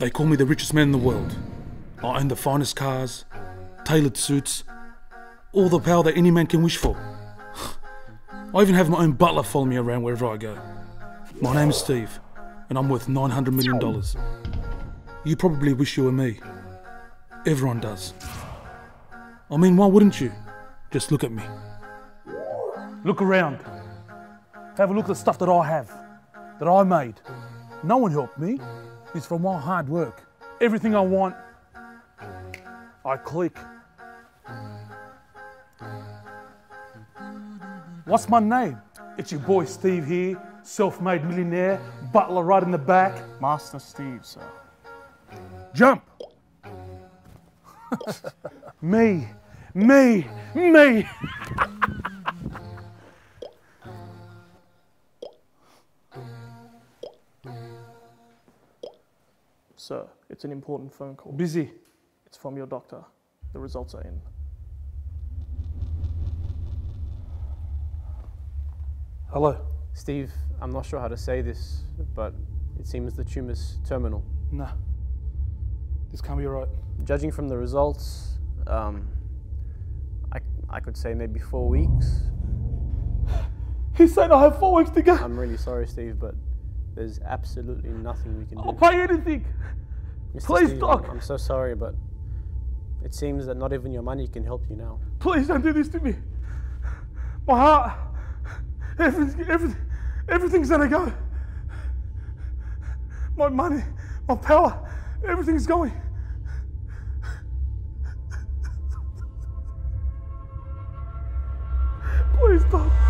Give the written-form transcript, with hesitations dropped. They call me the richest man in the world. I own the finest cars, tailored suits, all the power that any man can wish for. I even have my own butler follow me around wherever I go. My name is Steve, and I'm worth $900 million. You probably wish you were me. Everyone does. I mean, why wouldn't you? Just look at me. Look around. Have a look at the stuff that I have, that I made. No one helped me. It's from my hard work. Everything I want, I click. What's my name? It's your boy Steve here, self-made millionaire, butler right in the back. Master Steve, sir. Jump! Me! Sir, it's an important phone call. Busy. It's from your doctor. The results are in. Hello. Steve, I'm not sure how to say this, but it seems the tumor's terminal. Nah. This can't be right. Judging from the results, I could say maybe 4 weeks. He said I have 4 weeks to go. I'm really sorry, Steve, but there's absolutely nothing we can do. I'll pay anything. Mr. Please, Steve, Doc. I'm so sorry, but it seems that not even your money can help you now. Please don't do this to me. My heart, everything's gonna go. My money, my power, everything's going. Please, Doc.